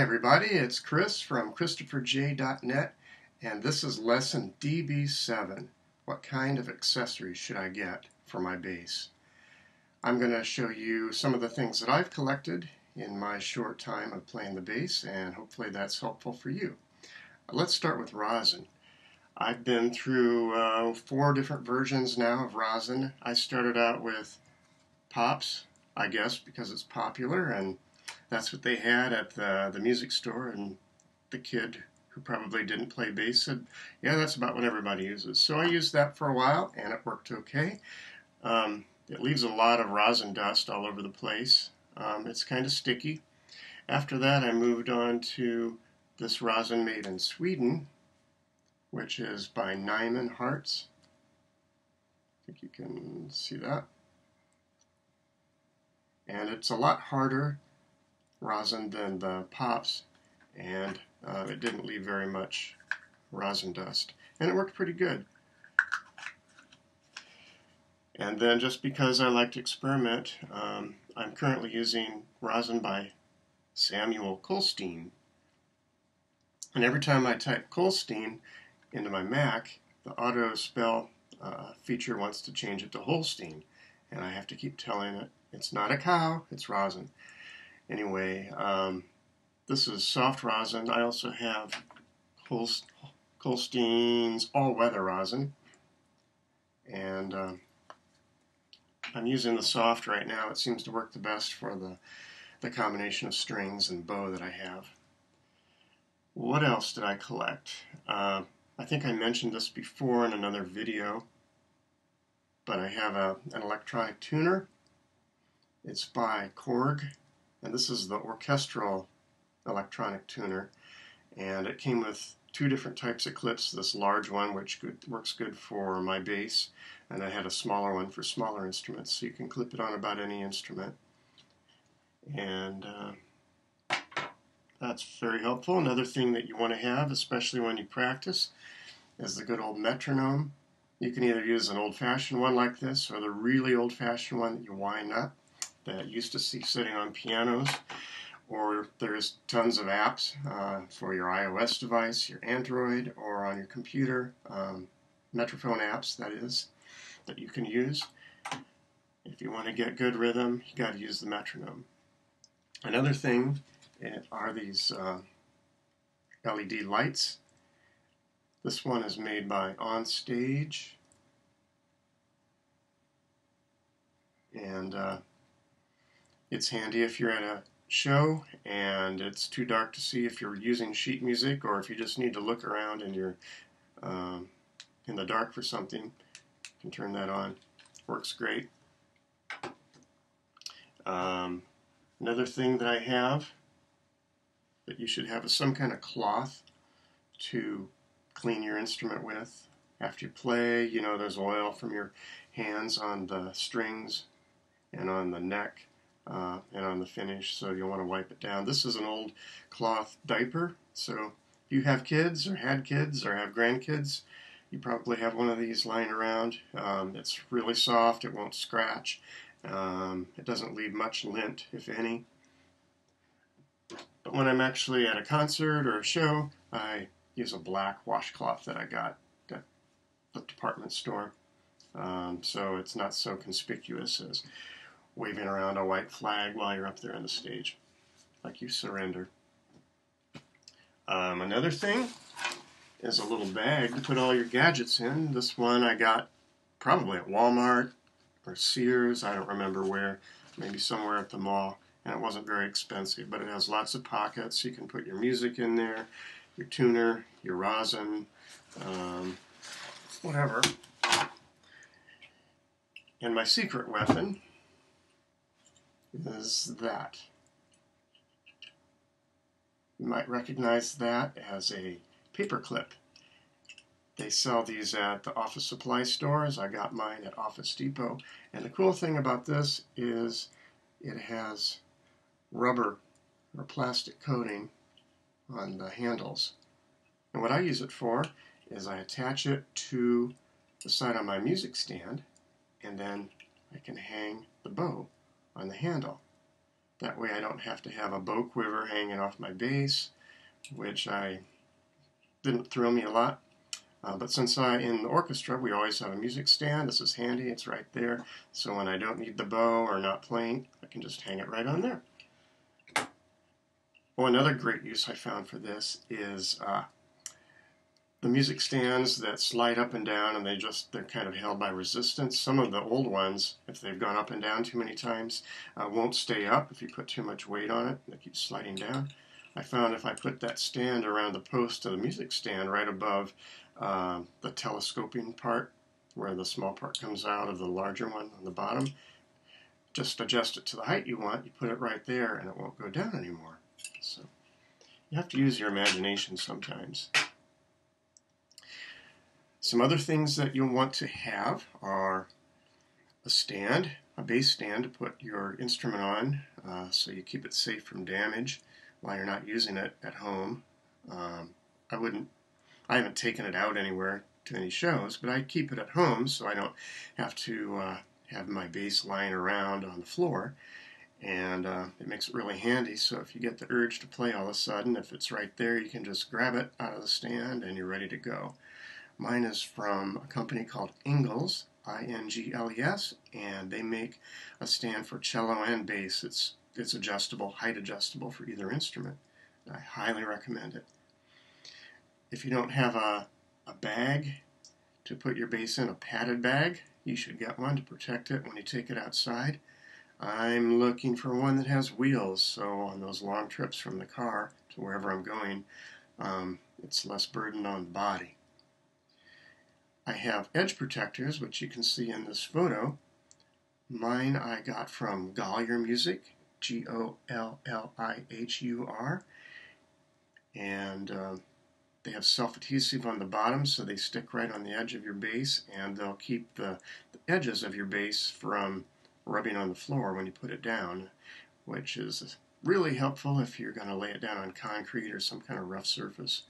Hi everybody, it's Chris from ChristopherJ.net, and this is lesson DB-7. What kind of accessories should I get for my bass? I'm going to show you some of the things that I've collected in my short time of playing the bass, and hopefully that's helpful for you. Let's start with rosin. I've been through four different versions now of rosin. I started out with Pops, I guess, because it's popular, and that's what they had at the music store, and the kid who probably didn't play bass said, yeah, that's about what everybody uses. So I used that for a while, and it worked okay. It leaves a lot of rosin dust all over the place. It's kind of sticky. After that, I moved on to this rosin made in Sweden, which is by Nyman Hearts. I think you can see that. And it's a lot harder rosin than the Pops, and it didn't leave very much rosin dust, and it worked pretty good. And then, just because I like to experiment, I'm currently using rosin by Samuel Kolstein, and every time I type Kolstein into my Mac, the auto spell feature wants to change it to Holstein, and I have to keep telling it it's not a cow, it's rosin. Anyway, this is soft rosin. I also have Kolstein's all-weather rosin, and I'm using the soft right now. It seems to work the best for the combination of strings and bow that I have. What else did I collect? I think I mentioned this before in another video, but I have an electronic tuner. It's by Korg. And this is the orchestral electronic tuner, and it came with two different types of clips, this large one which works good for my bass, and I had a smaller one for smaller instruments, so you can clip it on about any instrument, and that's very helpful. Another thing that you want to have, especially when you practice, is the good old metronome. You can either use an old-fashioned one like this, or the really old-fashioned one that you wind up, that used to see sitting on pianos, or there's tons of apps for your iOS device, your Android, or on your computer, Metrophone apps, that is, that you can use. If you want to get good rhythm, you got to use the metronome. Another thing are these LED lights. This one is made by OnStage, and it's handy if you're at a show and it's too dark to see if you're using sheet music, or if you just need to look around and you're in the dark for something. You can turn that on. Works great. Another thing that I have that you should have is some kind of cloth to clean your instrument with. After you play, you know, there's oil from your hands on the strings and on the neck. And on the finish, so you'll want to wipe it down. This is an old cloth diaper, so if you have kids or had kids or have grandkids, you probably have one of these lying around. It's really soft, it won't scratch, it doesn't leave much lint, if any. But when I'm actually at a concert or a show, I use a black washcloth that I got at the department store, so it's not so conspicuous as waving around a white flag while you're up there on the stage, like you surrender. Another thing is a little bag to put all your gadgets in. This one I got probably at Walmart or Sears, I don't remember where, maybe somewhere at the mall, and it wasn't very expensive, but it has lots of pockets. You can put your music in there, your tuner, your rosin, whatever. And my secret weapon is that. You might recognize that as a paper clip. They sell these at the office supply stores. I got mine at Office Depot. And the cool thing about this is it has rubber or plastic coating on the handles. And what I use it for is I attach it to the side of my music stand, and then I can hang the bow on the handle. That way I don't have to have a bow quiver hanging off my bass, which didn't thrill me a lot. But since in the orchestra, we always have a music stand. This is handy. It's right there. So when I don't need the bow or not playing, I can just hang it right on there. Oh, another great use I found for this is the music stands that slide up and down, and they're kind of held by resistance. Some of the old ones, if they've gone up and down too many times, won't stay up if you put too much weight on it. They keep sliding down. I found if I put that stand around the post of the music stand right above the telescoping part, where the small part comes out of the larger one on the bottom, just adjust it to the height you want, you put it right there, and it won't go down anymore. So you have to use your imagination sometimes. Some other things that you'll want to have are a stand, a bass stand to put your instrument on so you keep it safe from damage while you're not using it at home. I haven't taken it out anywhere to any shows, but I keep it at home so I don't have to have my bass lying around on the floor, and it makes it really handy. So if you get the urge to play all of a sudden, if it's right there, you can just grab it out of the stand and you're ready to go. Mine is from a company called Ingles, I-N-G-L-E-S, and they make a stand for cello and bass. It's adjustable, height adjustable for either instrument. I highly recommend it. If you don't have a bag to put your bass in, a padded bag, you should get one to protect it when you take it outside. I'm looking for one that has wheels, so on those long trips from the car to wherever I'm going, it's less burden on the body. I have edge protectors, which you can see in this photo. Mine I got from Gollier Music, G-O-L-L-I-H-U-R, and they have self-adhesive on the bottom, so they stick right on the edge of your bass, and they'll keep the edges of your bass from rubbing on the floor when you put it down, which is really helpful if you're going to lay it down on concrete or some kind of rough surface.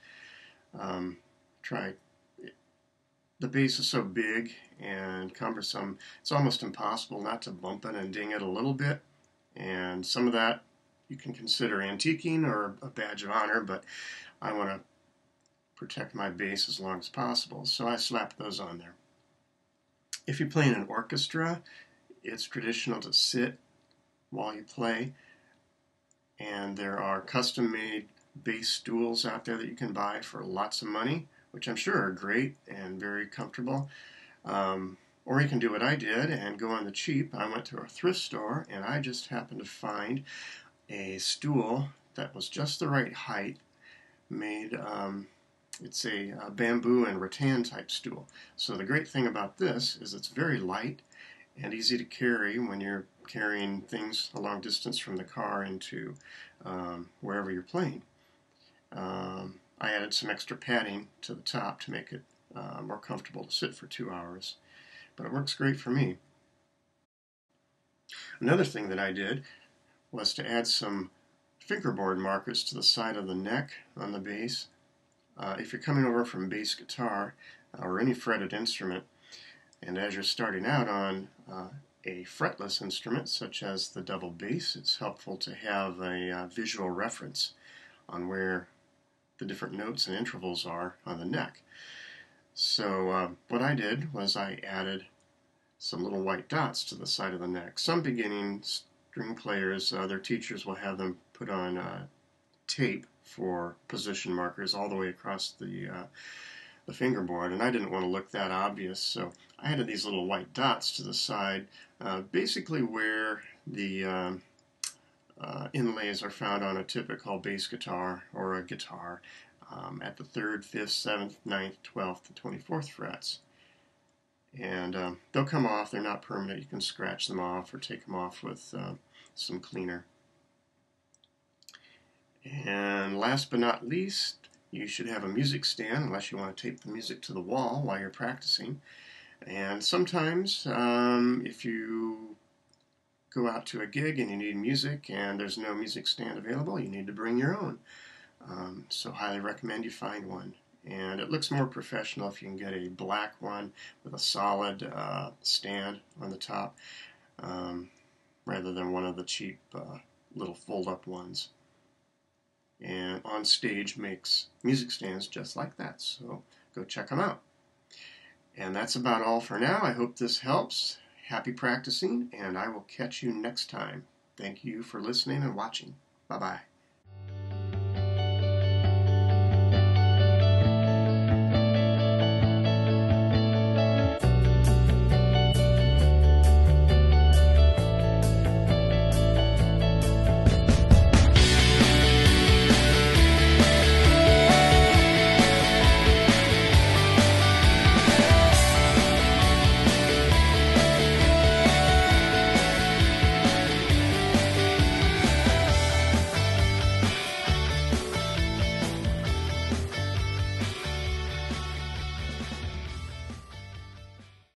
The bass is so big and cumbersome, it's almost impossible not to bump it and ding it a little bit, and some of that you can consider antiquing or a badge of honor, but I want to protect my bass as long as possible, so I slap those on there. If you're playing an orchestra, it's traditional to sit while you play, and there are custom-made bass stools out there that you can buy for lots of money, which I'm sure are great and very comfortable. Or you can do what I did and go on the cheap. I went to a thrift store and I just happened to find a stool that was just the right height, made, it's a bamboo and rattan type stool. So the great thing about this is it's very light and easy to carry when you're carrying things a long distance from the car into wherever you're playing. I added some extra padding to the top to make it more comfortable to sit for 2 hours, but it works great for me. Another thing that I did was to add some fingerboard markers to the side of the neck on the bass. If you're coming over from bass guitar or any fretted instrument, and as you're starting out on a fretless instrument such as the double bass, it's helpful to have a visual reference on where the different notes and intervals are on the neck. So what I did was I added some little white dots to the side of the neck. Some beginning string players, their teachers will have them put on tape for position markers all the way across the fingerboard, and I didn't want to look that obvious, so I added these little white dots to the side, basically where the inlays are found on a typical bass guitar or a guitar at the 3rd, 5th, 7th, 9th, 12th, and 24th frets. And they'll come off, they're not permanent, you can scratch them off or take them off with some cleaner. And last but not least, you should have a music stand unless you want to tape the music to the wall while you're practicing. And sometimes if you go out to a gig and you need music and there's no music stand available, you need to bring your own. So highly recommend you find one. And it looks more professional if you can get a black one with a solid stand on the top rather than one of the cheap little fold-up ones. And OnStage makes music stands just like that, so go check them out. And that's about all for now. I hope this helps. Happy practicing, and I will catch you next time. Thank you for listening and watching. Bye-bye.